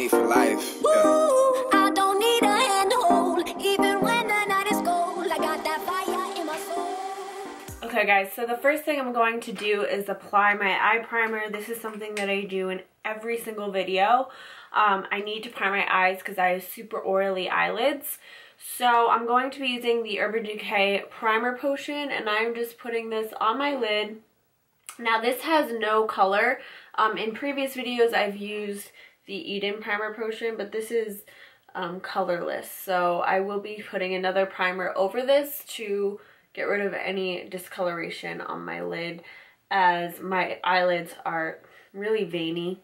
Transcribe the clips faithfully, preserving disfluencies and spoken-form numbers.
need for life. Yeah. Ooh, I don't need a handhold, even when the night is cold. I got that fire in my soul. Okay guys, so the first thing I'm going to do is apply my eye primer. This is something that I do in every single video. Um, I need to prime my eyes because I have super oily eyelids. So I'm going to be using the Urban Decay Primer Potion, and I'm just putting this on my lid. Now this has no color. Um, in previous videos I've used the Eden Primer Potion, but this is um, colorless. So I will be putting another primer over this to get rid of any discoloration on my lid, as my eyelids are really veiny.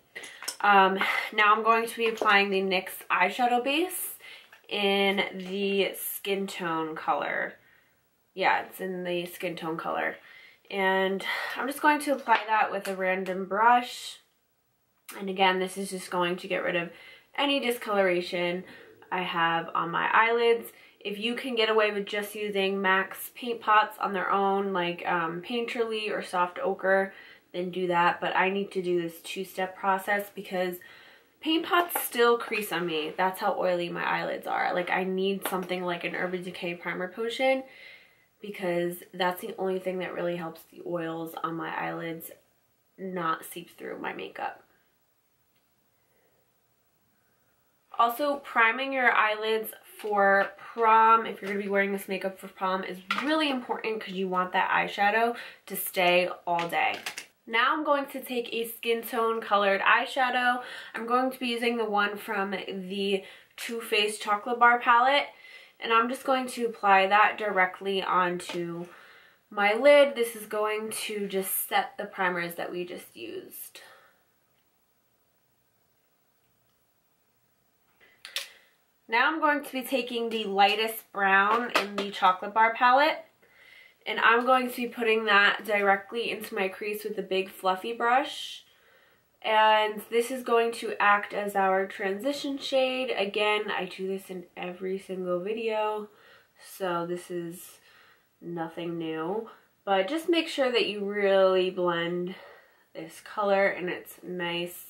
Um, now I'm going to be applying the NYX eyeshadow base in the skin tone color. Yeah, it's in the skin tone color. And I'm just going to apply that with a random brush. And again, this is just going to get rid of any discoloration I have on my eyelids. If you can get away with just using MAC's paint pots on their own, like um, Painterly or Soft Ochre, then do that. But I need to do this two-step process because paint pots still crease on me. That's how oily my eyelids are. Like, I need something like an Urban Decay Primer Potion, because that's the only thing that really helps the oils on my eyelids not seep through my makeup. Also, priming your eyelids for prom, if you're going to be wearing this makeup for prom, is really important because you want that eyeshadow to stay all day. Now I'm going to take a skin tone colored eyeshadow. I'm going to be using the one from the Too Faced Chocolate Bar palette. And I'm just going to apply that directly onto my lid. This is going to just set the primers that we just used. Now I'm going to be taking the lightest brown in the Chocolate Bar palette. And I'm going to be putting that directly into my crease with a big fluffy brush. And this is going to act as our transition shade. Again, I do this in every single video, so this is nothing new. But just make sure that you really blend this color and it's nice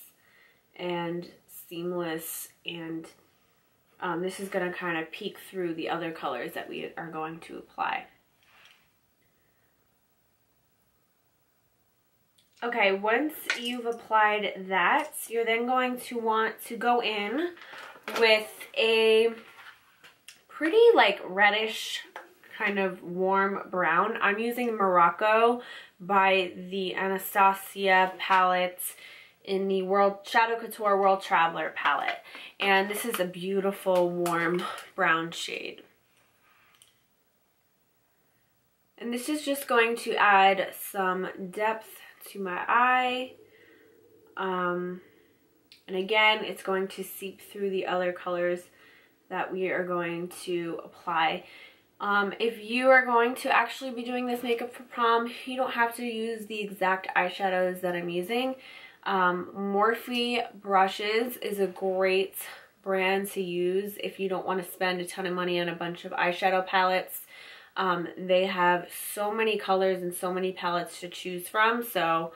and seamless. And um, this is going to kind of peek through the other colors that we are going to apply. Okay, once you've applied that, you're then going to want to go in with a pretty like reddish kind of warm brown. I'm using Morocco by the Anastasia palette in the World Shadow Couture World Traveler palette. And this is a beautiful warm brown shade. And this is just going to add some depth to my eye, um, and again, it's going to seep through the other colors that we are going to apply. Um, if you are going to actually be doing this makeup for prom, you don't have to use the exact eyeshadows that I'm using. Um, Morphe brushes is a great brand to use if you don't want to spend a ton of money on a bunch of eyeshadow palettes. Um, they have so many colors and so many palettes to choose from, so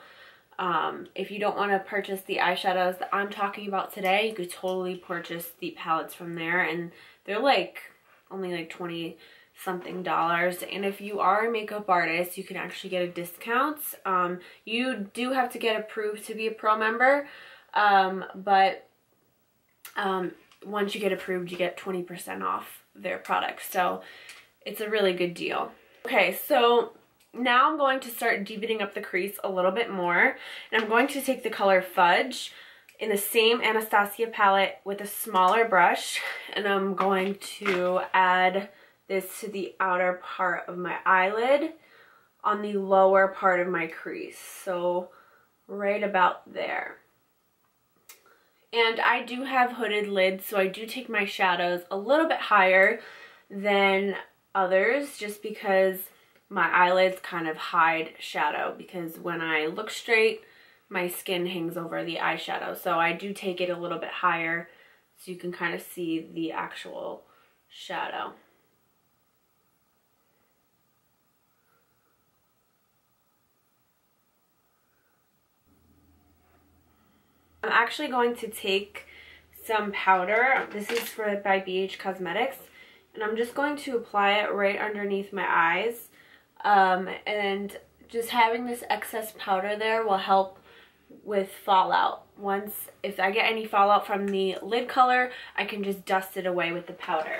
um, if you don't want to purchase the eyeshadows that I'm talking about today, you could totally purchase the palettes from there, and they're like only like twenty something dollars. And if you are a makeup artist, you can actually get a discount. Um, you do have to get approved to be a pro member, um, but um, once you get approved, you get twenty percent off their products. So it's a really good deal. Okay, so now I'm going to start deepening up the crease a little bit more. And I'm going to take the color Fudge in the same Anastasia palette with a smaller brush. And I'm going to add this to the outer part of my eyelid on the lower part of my crease. So right about there. And I do have hooded lids, so I do take my shadows a little bit higher than others, just because my eyelids kind of hide shadow, because when I look straight my skin hangs over the eyeshadow, so I do take it a little bit higher so you can kind of see the actual shadow. I'm actually going to take some powder. This is for by B H Cosmetics, and I'm just going to apply it right underneath my eyes, um, and just having this excess powder there will help with fallout. Once, if I get any fallout from the lid color, I can just dust it away with the powder.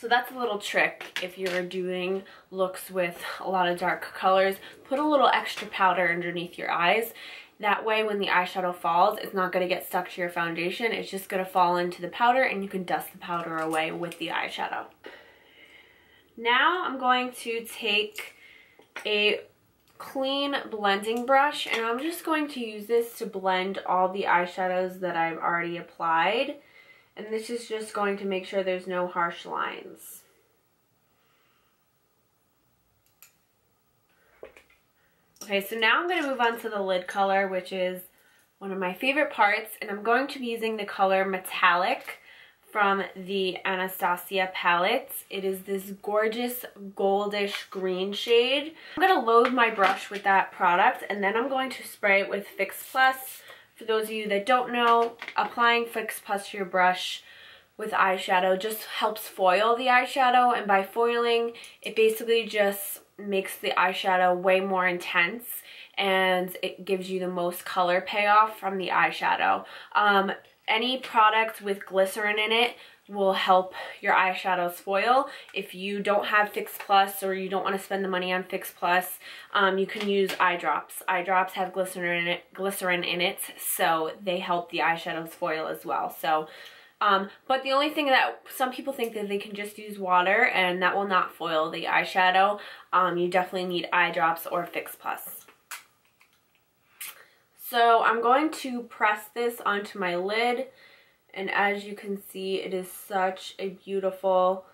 So that's a little trick if you're doing looks with a lot of dark colors. Put a little extra powder underneath your eyes. That way when the eyeshadow falls, it's not going to get stuck to your foundation. It's just going to fall into the powder, and you can dust the powder away with the eyeshadow. Now I'm going to take a clean blending brush, and I'm just going to use this to blend all the eyeshadows that I've already applied. And this is just going to make sure there's no harsh lines. Okay, so now I'm going to move on to the lid color, which is one of my favorite parts. And I'm going to be using the color Metallic from the Anastasia palette. It is this gorgeous goldish green shade. I'm going to load my brush with that product, and then I'm going to spray it with Fix Plus. For those of you that don't know, applying Fix Plus to your brush with eyeshadow just helps foil the eyeshadow, and by foiling, it basically just makes the eyeshadow way more intense, and it gives you the most color payoff from the eyeshadow. Um, any product with glycerin in it will help your eyeshadows foil. If you don't have Fix Plus, or you don't want to spend the money on Fix Plus, um, you can use eye drops. Eye drops have glycerin in it, glycerin in it, so they help the eyeshadows foil as well. So, um, but the only thing that some people think that they can just use water, and that will not foil the eyeshadow. Um, you definitely need eye drops or Fix Plus. So I'm going to press this onto my lid. And as you can see, it is such a beautiful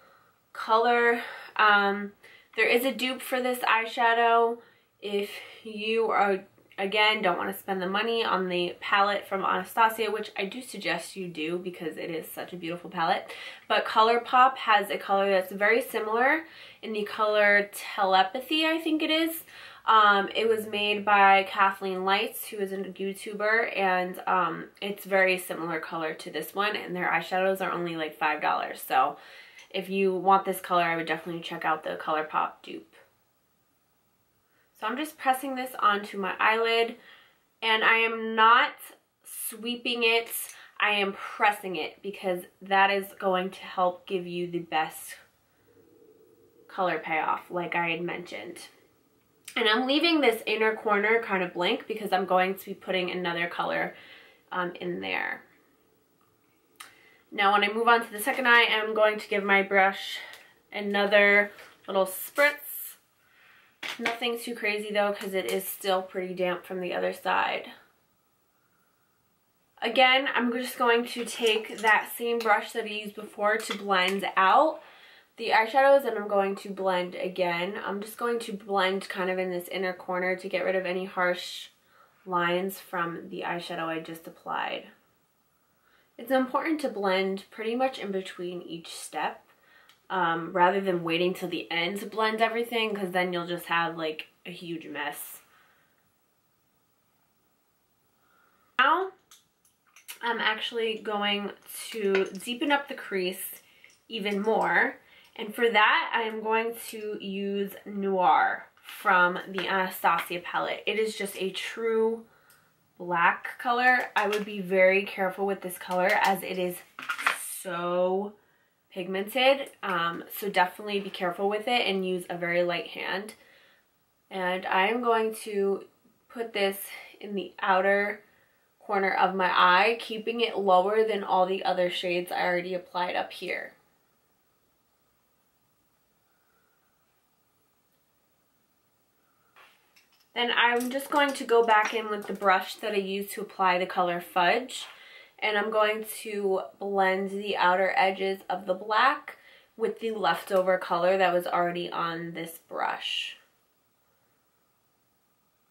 color. Um, there is a dupe for this eyeshadow. If you are, again, don't want to spend the money on the palette from Anastasia, which I do suggest you do because it is such a beautiful palette. But Colourpop has a color that's very similar in the color Telepathy, I think it is. Um, it was made by Kathleen Lights, who is a YouTuber, and um, it's very similar color to this one, and their eyeshadows are only like five dollars. So if you want this color, I would definitely check out the Colourpop dupe. So I'm just pressing this onto my eyelid, and I am not sweeping it. I am pressing it because that is going to help give you the best color payoff, like I had mentioned. And I'm leaving this inner corner kind of blank because I'm going to be putting another color um, in there. Now when I move on to the second eye, I'm going to give my brush another little spritz. Nothing too crazy though, because it is still pretty damp from the other side. Again, I'm just going to take that same brush that I used before to blend out the eyeshadows, and I'm going to blend again. I'm just going to blend kind of in this inner corner to get rid of any harsh lines from the eyeshadow I just applied. It's important to blend pretty much in between each step, um, rather than waiting till the end to blend everything, because then you'll just have like a huge mess. Now, I'm actually going to deepen up the crease even more. And for that, I am going to use Noir from the Anastasia palette. It is just a true black color. I would be very careful with this color as it is so pigmented. Um, so definitely be careful with it and use a very light hand. And I am going to put this in the outer corner of my eye, keeping it lower than all the other shades I already applied up here. Then I'm just going to go back in with the brush that I used to apply the color Fudge, and I'm going to blend the outer edges of the black with the leftover color that was already on this brush.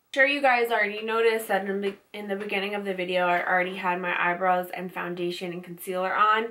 I'm sure you guys already noticed that in the beginning of the video I already had my eyebrows and foundation and concealer on,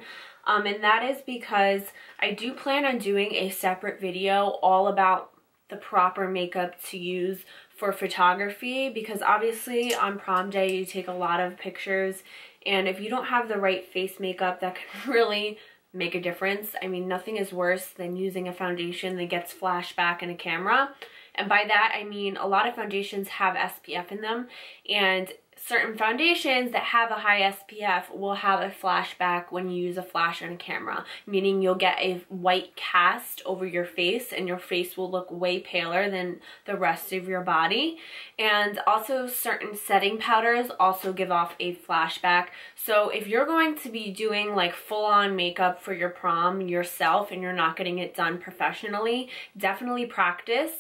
um, and that is because I do plan on doing a separate video all about the proper makeup to use for photography, because obviously on prom day you take a lot of pictures And if you don't have the right face makeup, that can really make a difference. I mean, nothing is worse than using a foundation that gets flashed back in a camera. And by that, I mean a lot of foundations have S P F in them, and certain foundations that have a high S P F will have a flashback when you use a flash on a camera, meaning you'll get a white cast over your face and your face will look way paler than the rest of your body. And also, certain setting powders also give off a flashback. So if you're going to be doing like full-on makeup for your prom yourself and you're not getting it done professionally, definitely practice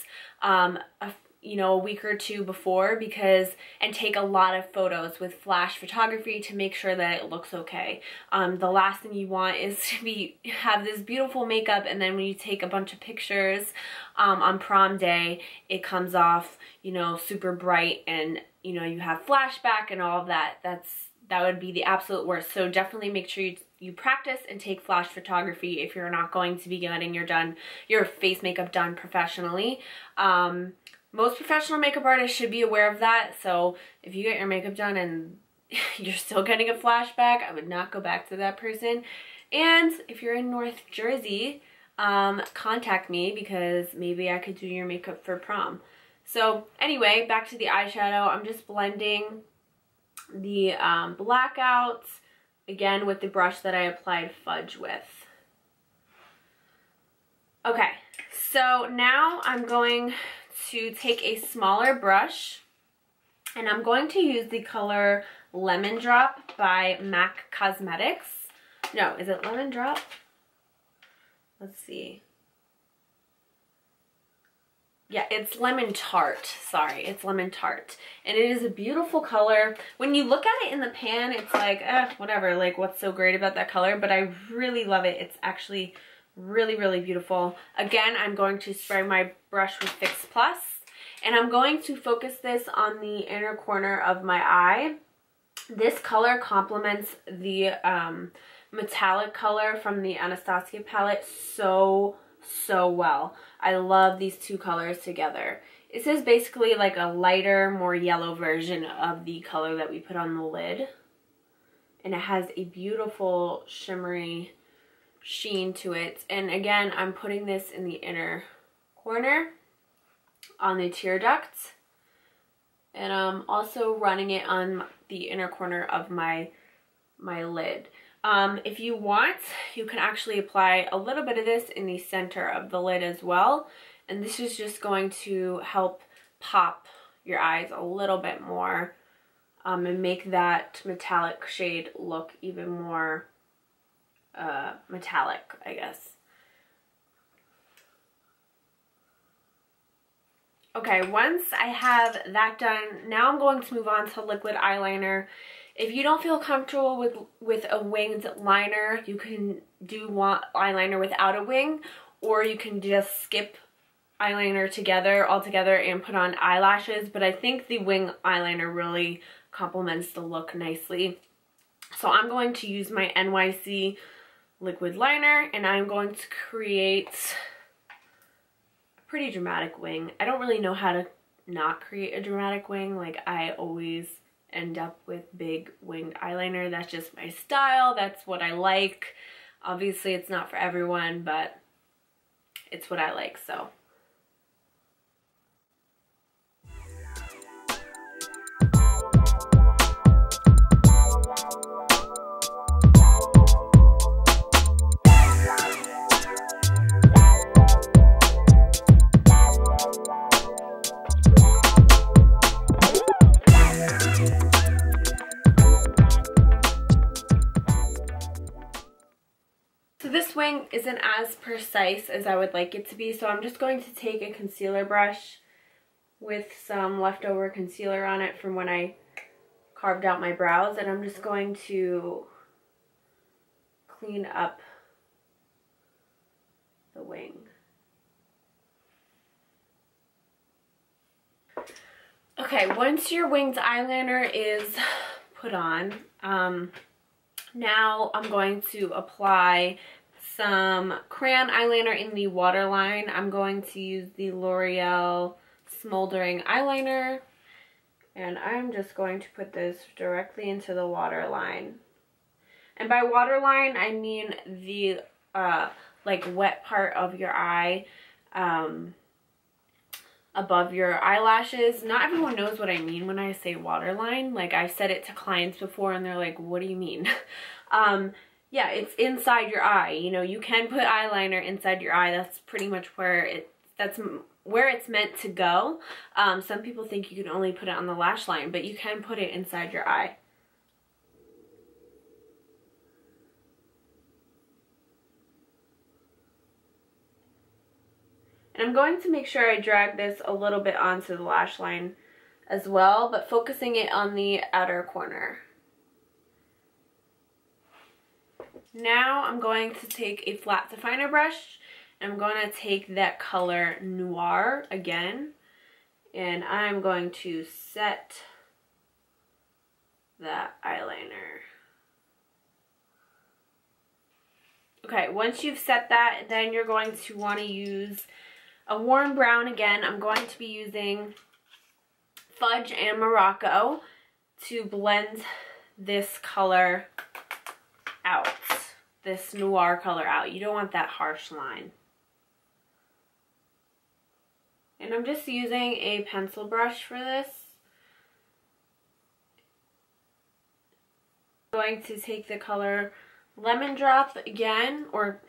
um, a you know, a week or two before, because, and take a lot of photos with flash photography to make sure that it looks okay. Um, the last thing you want is to be, have this beautiful makeup, and then when you take a bunch of pictures um, on prom day, it comes off, you know, super bright, and, you know, you have flashback and all of that. That's, that would be the absolute worst. So definitely make sure you you practice and take flash photography if you're not going to be getting your done, your face makeup done professionally. Um, Most professional makeup artists should be aware of that, so if you get your makeup done and you're still getting a flashback, I would not go back to that person. And if you're in North Jersey, um, contact me, because maybe I could do your makeup for prom. So anyway, back to the eyeshadow. I'm just blending the um, blackouts, again, with the brush that I applied fudge with. Okay, so now I'm going to take a smaller brush, and I'm going to use the color Lemon Drop by M A C Cosmetics. No, is it Lemon Drop? Let's see. Yeah, it's Lemon Tart. Sorry, it's Lemon Tart. And it is a beautiful color. When you look at it in the pan, it's like, eh, whatever, like what's so great about that color? But I really love it. It's actually really, really beautiful. Again, I'm going to spray my brush with Fix Plus, and I'm going to focus this on the inner corner of my eye. This color complements the um, metallic color from the Anastasia palette so, so well. I love these two colors together. This is basically like a lighter, more yellow version of the color that we put on the lid, and it has a beautiful shimmery sheen to it. And again, I'm putting this in the inner corner on the tear duct, and I'm also running it on the inner corner of my my lid. Um, if you want, you can actually apply a little bit of this in the center of the lid as well, and this is just going to help pop your eyes a little bit more um, and make that metallic shade look even more uh metallic, I guess. Okay, once I have that done, now I'm going to move on to liquid eyeliner. If you don't feel comfortable with with a winged liner, you can do want eyeliner without a wing, or you can just skip eyeliner together altogether and put on eyelashes, but I think the wing eyeliner really complements the look nicely. So I'm going to use my N Y C liquid liner, and I'm going to create a pretty dramatic wing. I don't really know how to not create a dramatic wing. Like, I always end up with big winged eyeliner. That's just my style. That's what I like. Obviously, it's not for everyone, but it's what I like, so. This wing isn't as precise as I would like it to be, so I'm just going to take a concealer brush with some leftover concealer on it from when I carved out my brows, and I'm just going to clean up the wing. Okay, once your winged eyeliner is put on, um, now I'm going to apply some crayon eyeliner in the waterline. I'm going to use the L'Oreal Smoldering Eyeliner, And I'm just going to put this directly into the waterline. And by waterline, I mean the uh, like wet part of your eye, um, above your eyelashes. Not everyone knows what I mean when I say waterline. Like, I've said it to clients before and they're like, what do you mean? um, yeah, it's inside your eye. You know, you can put eyeliner inside your eye. That's pretty much where it, that's where it's meant to go. Um, some people think you can only put it on the lash line, but you can put it inside your eye. And I'm going to make sure I drag this a little bit onto the lash line as well, but focusing it on the outer corner. Now I'm going to take a flat definer brush. I'm going to take that color Noir again, and I'm going to set that eyeliner. Okay, once you've set that, then you're going to want to use a warm brown again. I'm going to be using Fudge and Morocco to blend this color out, this Noir color out. You don't want that harsh line. And I'm just using a pencil brush for this. I'm going to take the color Lemon Drop again, or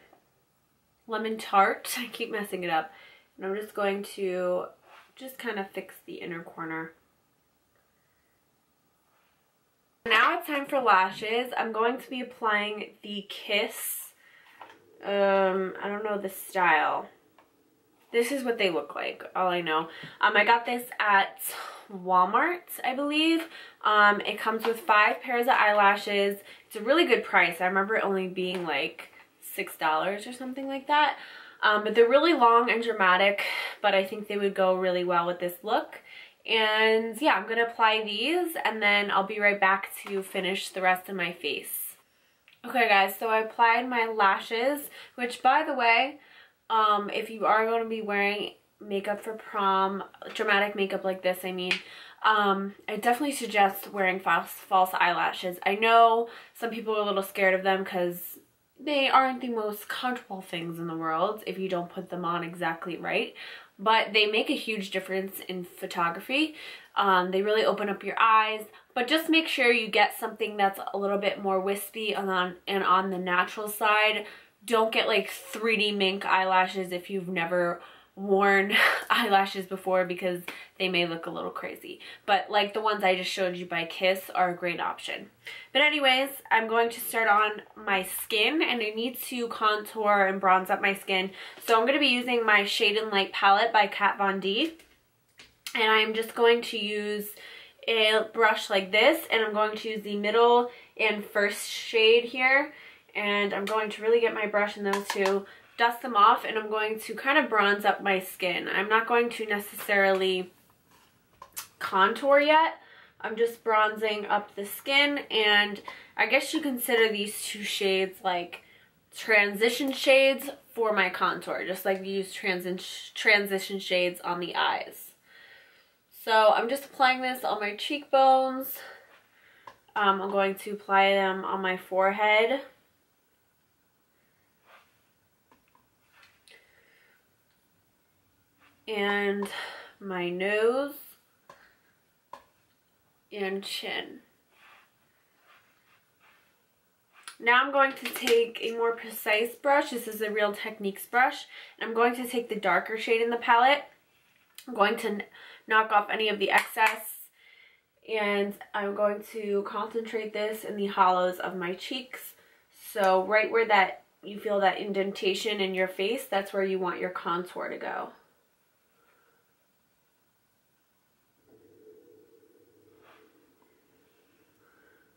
Lemon Tart. I keep messing it up. And I'm just going to just kind of fix the inner corner. Now it's time for lashes. I'm going to be applying the Kiss. Um, I don't know the style. This is what they look like, all I know. Um, I got this at Walmart, I believe. Um, it comes with five pairs of eyelashes. It's a really good price. I remember it only being like six dollars or something like that. Um, but they're really long and dramatic, but I think they would go really well with this look. And yeah, I'm gonna apply these and then I'll be right back to finish the rest of my face. Okay guys, so I applied my lashes, which by the way, Um, if you are going to be wearing makeup for prom, dramatic makeup like this, I mean, um, I definitely suggest wearing false, false eyelashes. I know some people are a little scared of them because they aren't the most comfortable things in the world if you don't put them on exactly right, but they make a huge difference in photography. Um, they really open up your eyes, but just make sure you get something that's a little bit more wispy and on, and on the natural side. Don't get like three D mink eyelashes if you've never worn eyelashes before, because they may look a little crazy. But like the ones I just showed you by Kiss are a great option. But anyways, I'm going to start on my skin, and I need to contour and bronze up my skin. So I'm going to be using my Shade and Light palette by Kat Von D. And I'm just going to use a brush like this, and I'm going to use the middle and first shade here. And I'm going to really get my brush in those two, dust them off, and I'm going to kind of bronze up my skin. I'm not going to necessarily contour yet. I'm just bronzing up the skin, and I guess you consider these two shades like transition shades for my contour, just like you use trans transition shades on the eyes. So I'm just applying this on my cheekbones. Um, I'm going to apply them on my forehead. And my nose and chin. Now I'm going to take a more precise brush. This is a Real Techniques brush. And I'm going to take the darker shade in the palette. I'm going to knock off any of the excess. And I'm going to concentrate this in the hollows of my cheeks. So right where that you feel that indentation in your face, that's where you want your contour to go.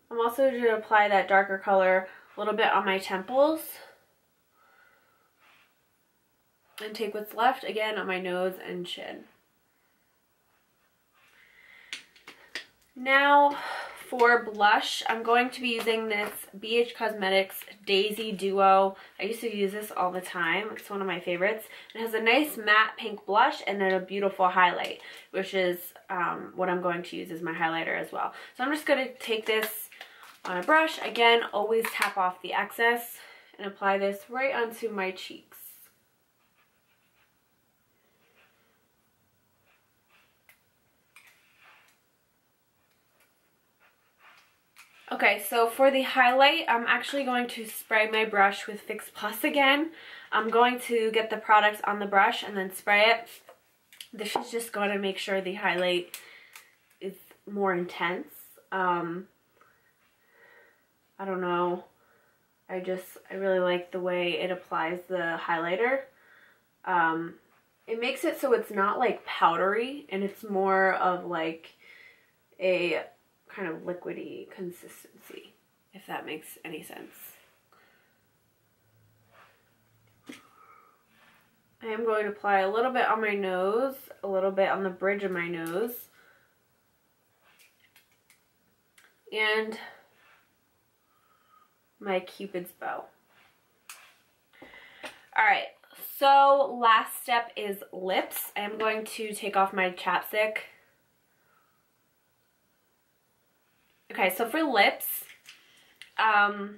I'm also going to apply that darker color a little bit on my temples and take what's left again on my nose and chin. Now for blush, I'm going to be using this B H Cosmetics Daisy Duo. I used to use this all the time. It's one of my favorites. It has a nice matte pink blush and then a beautiful highlight, which is um, what I'm going to use as my highlighter as well. So I'm just going to take this on a brush. Again, always tap off the excess and apply this right onto my cheeks. Okay, so for the highlight, I'm actually going to spray my brush with Fix Plus again. I'm going to get the products on the brush and then spray it. This is just going to make sure the highlight is more intense. Um, I don't know. I just, I really like the way it applies the highlighter. Um, it makes it so it's not like powdery and it's more of like a kind of liquidy consistency, if that makes any sense. I am going to apply a little bit on my nose, a little bit on the bridge of my nose, and my Cupid's bow. Alright, so last step is lips. I am going to take off my chapstick. Okay, so for lips, um,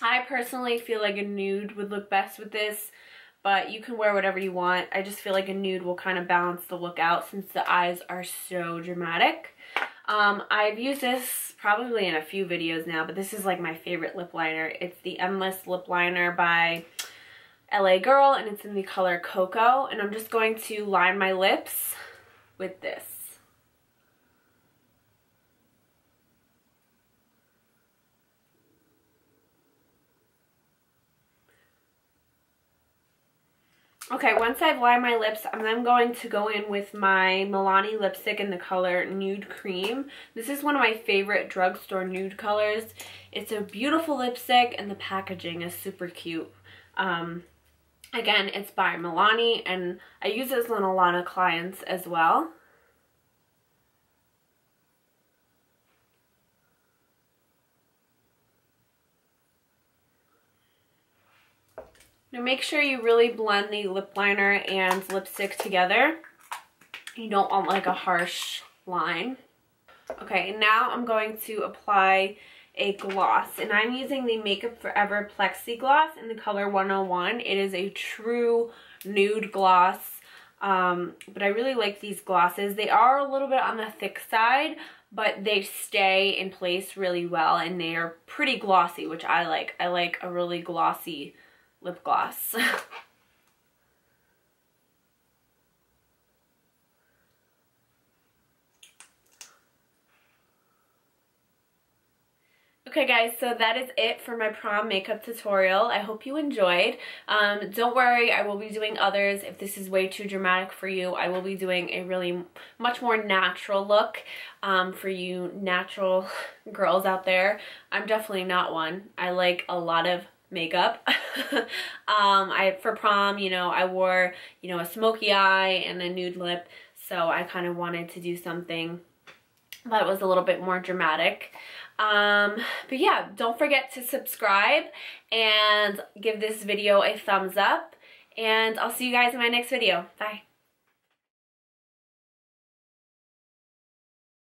I personally feel like a nude would look best with this, but you can wear whatever you want. I just feel like a nude will kind of balance the look out since the eyes are so dramatic. Um, I've used this probably in a few videos now, but this is like my favorite lip liner. It's the Endless Lip Liner by L A Girl, and it's in the color Cocoa, and I'm just going to line my lips with this. Okay, once I've lined my lips, I'm then going to go in with my Milani lipstick in the color Nude Cream. This is one of my favorite drugstore nude colors. It's a beautiful lipstick, and the packaging is super cute. Um, again, it's by Milani, and I use this on a lot of clients as well. Now make sure you really blend the lip liner and lipstick together. You don't want like a harsh line. Okay, now I'm going to apply a gloss, and I'm using the Makeup Forever Plexi Gloss in the color one oh one. It is a true nude gloss, um, but I really like these glosses. They are a little bit on the thick side, but they stay in place really well, and they are pretty glossy, which I like. I like a really glossy lip gloss. Okay guys, so that is it for my prom makeup tutorial. I hope you enjoyed. Um, don't worry, I will be doing others. If this is way too dramatic for you, I will be doing a really much more natural look um, for you natural girls out there. I'm definitely not one. I like a lot of makeup. um, I for prom, you know, I wore, you know, a smoky eye and a nude lip, so I kind of wanted to do something that was a little bit more dramatic. Um, but yeah, don't forget to subscribe and give this video a thumbs up, and I'll see you guys in my next video. Bye.